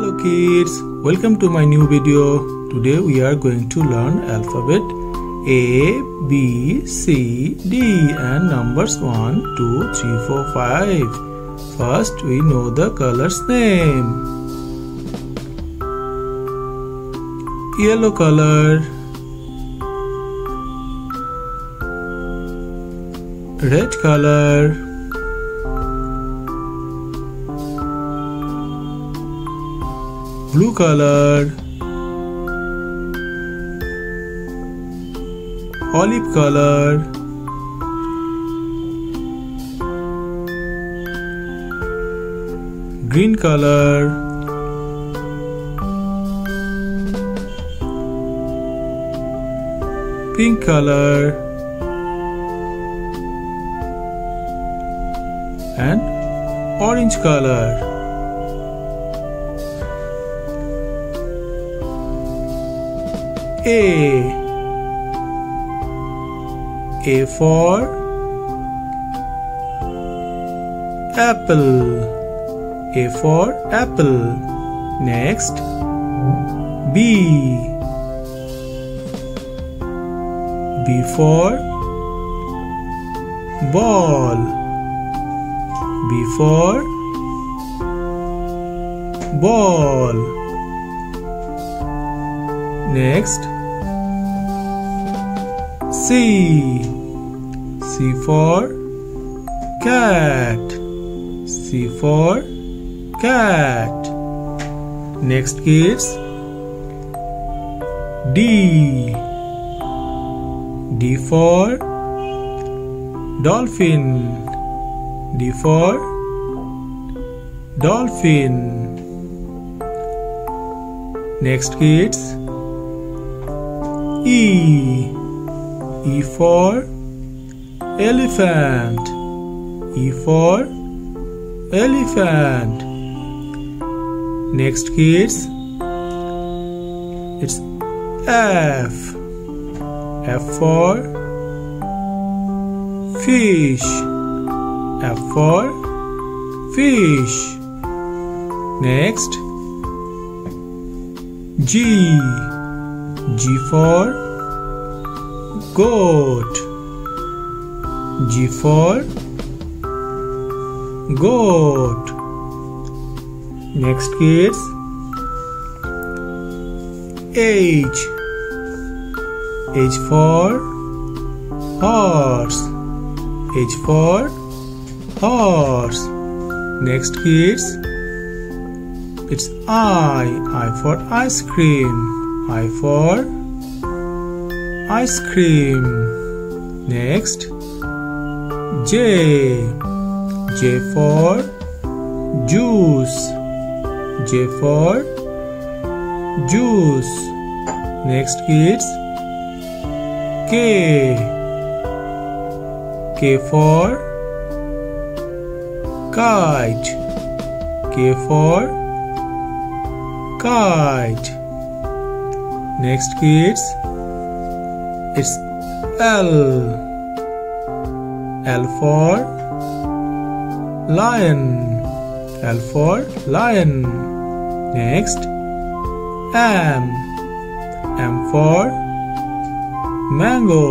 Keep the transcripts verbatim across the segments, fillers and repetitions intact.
Hello kids, welcome to my new video. Today we are going to learn alphabet A, B, C, D and numbers one, two, three, four, five. First we know the color's name. Yellow color. Red color. Blue color, olive color, green color, pink color, and orange color. A. A for apple. A for apple. Next, B. B for ball. B for ball. Next, C. C for cat. C for cat. Next kids, D. D for dolphin. D for dolphin. Next kids, E. E for elephant. E for elephant. Next kids, it's F. F for fish. F for fish. Next, G. G for goat. G for goat. Next kids, H. H for horse. H for horse. Next kids, it's I. I for ice cream. I for ice cream. Next, J. J for juice. J for juice. Next kids, K. K for kite. K for kite. Next kids, it's L. L for lion. L for lion. Next, M. M for mango.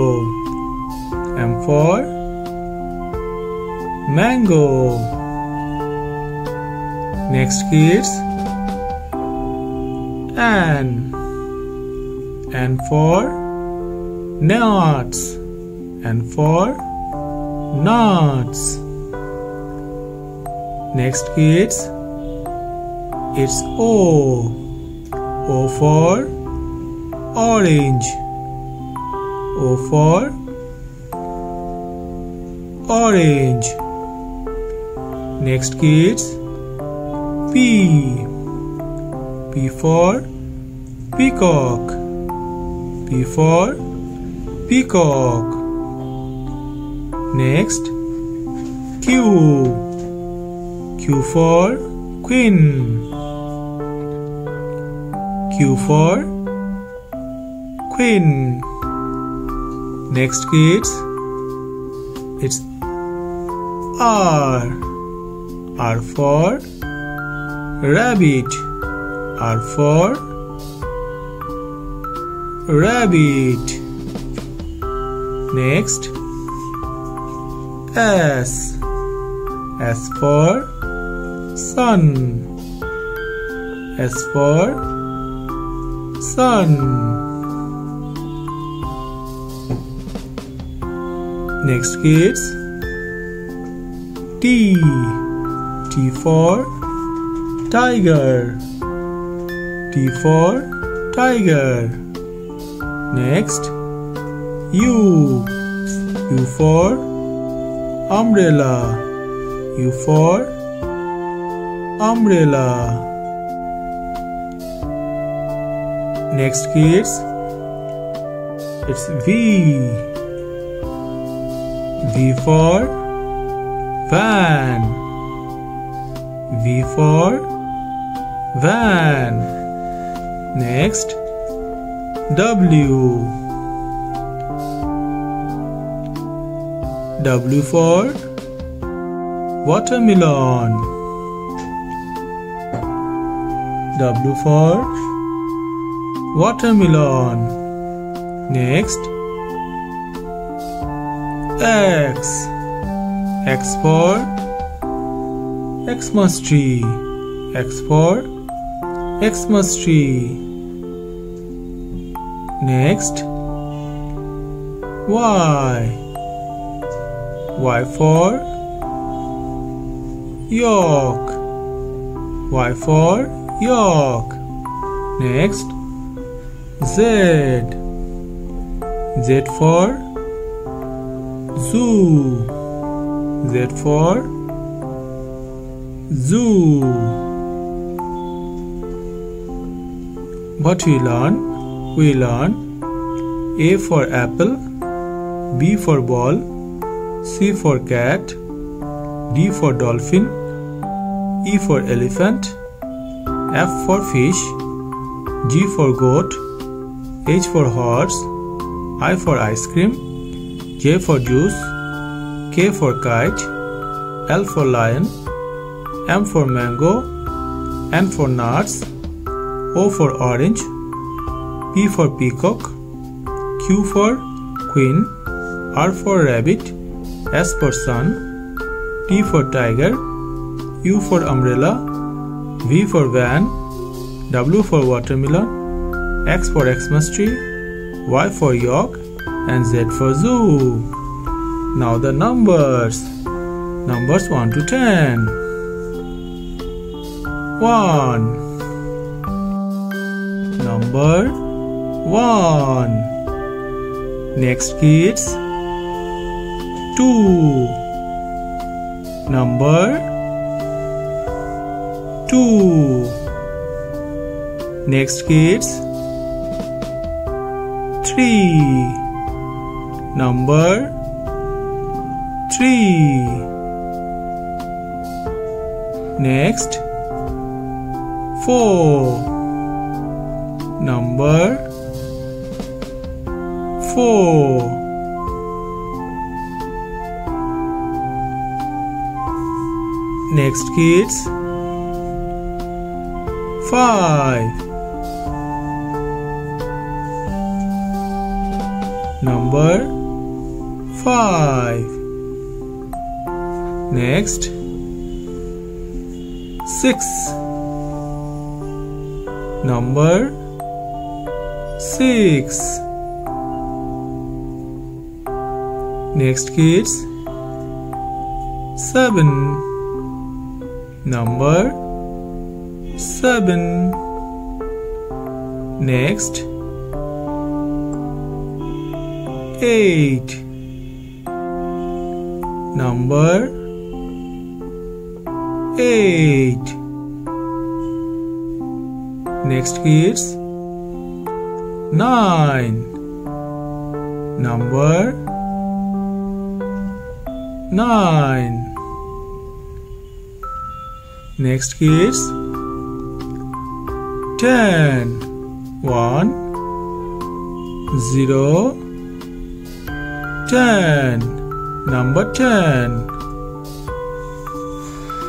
M for mango. Next kids, N. And for nuts. And for nuts. Next kids, it's O. O for orange. O for orange. Next kids, P. P for peacock. P for peacock. Next, Q. Q for queen. Q for queen. Next kids, it's R. R for rabbit. are for rabbit. Next, S. S for sun. S for sun. Next, kids. T. T for tiger. T for tiger. Next, U. U for umbrella. U for umbrella. Next, kids, it's V. V for van. V for van. Next, W. W for watermelon. W for watermelon. Next, X. X for Xmas tree. X for Xmas tree. Next, Y. Y for York. Y for York. Next, Z. Z for zoo. Z for zoo. What we learn? We learn A for apple, B for ball, C for cat, D for dolphin, E for elephant, F for fish, G for goat, H for horse, I for ice cream, J for juice, K for kite, L for lion, M for mango, N for nuts, O for orange, P for peacock, Q for queen, R for rabbit, S for sun, T for tiger, U for umbrella, V for van, W for watermelon, X for Xmas tree, Y for York, and Z for zoo. Now the numbers. Numbers one to ten. one. Number one. Next, kids. two. Number two. Next, kids. Three. Number three. Next, four. Number four. Next, kids. Five. Number five. Next, six. Number six. Next, kids. Seven. Number seven. Next, eight. Number eight. Next, kids. Nine. Number nine. Next, kids. Ten. One. Zero. ten. Number ten.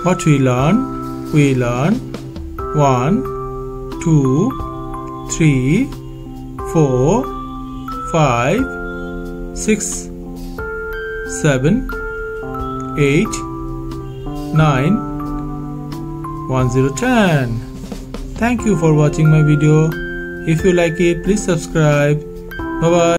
What we learn? We learn one, two, three, four, five, six, seven, eight, nine, one zero ten. Thank you for watching my video. If you like it, please subscribe. Bye bye.